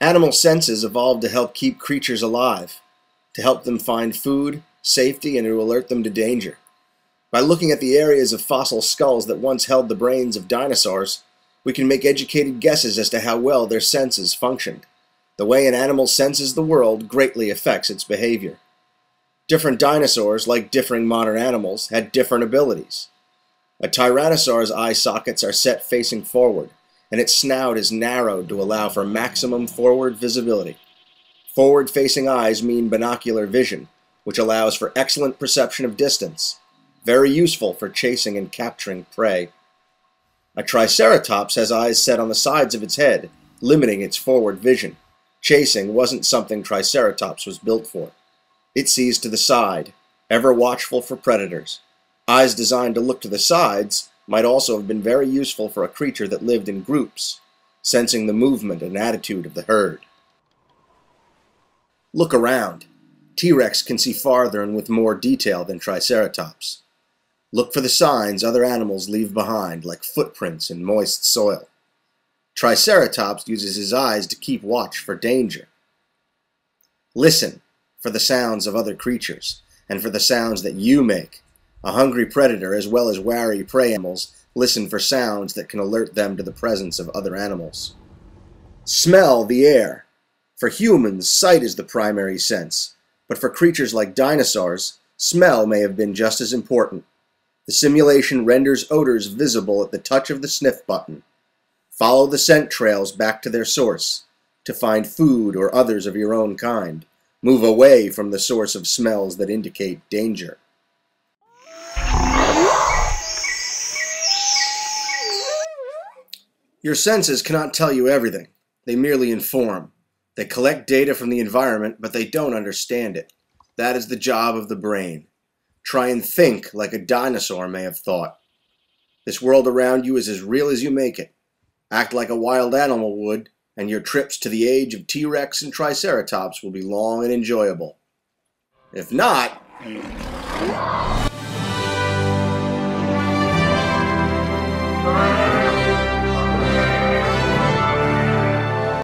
Animal senses evolved to help keep creatures alive, to help them find food, safety, and to alert them to danger. By looking at the areas of fossil skulls that once held the brains of dinosaurs, we can make educated guesses as to how well their senses functioned. The way an animal senses the world greatly affects its behavior. Different dinosaurs, like differing modern animals, had different abilities. A tyrannosaur's eye sockets are set facing forward, and its snout is narrowed to allow for maximum forward visibility. Forward-facing eyes mean binocular vision, which allows for excellent perception of distance, very useful for chasing and capturing prey. A triceratops has eyes set on the sides of its head, limiting its forward vision. Chasing wasn't something Triceratops was built for. It sees to the side, ever watchful for predators. Eyes designed to look to the sides might also have been very useful for a creature that lived in groups, sensing the movement and attitude of the herd. Look around. T-Rex can see farther and with more detail than Triceratops. Look for the signs other animals leave behind, like footprints in moist soil. Triceratops uses his eyes to keep watch for danger. Listen for the sounds of other creatures, and for the sounds that you make. A hungry predator, as well as wary prey animals, listen for sounds that can alert them to the presence of other animals. Smell the air. For humans, sight is the primary sense, but for creatures like dinosaurs, smell may have been just as important. The simulation renders odors visible at the touch of the sniff button. Follow the scent trails back to their source to find food or others of your own kind. Move away from the source of smells that indicate danger. Your senses cannot tell you everything. They merely inform. They collect data from the environment, but they don't understand it. That is the job of the brain. Try and think like a dinosaur may have thought. This world around you is as real as you make it. Act like a wild animal would, and your trips to the age of T-Rex and Triceratops will be long and enjoyable. If not...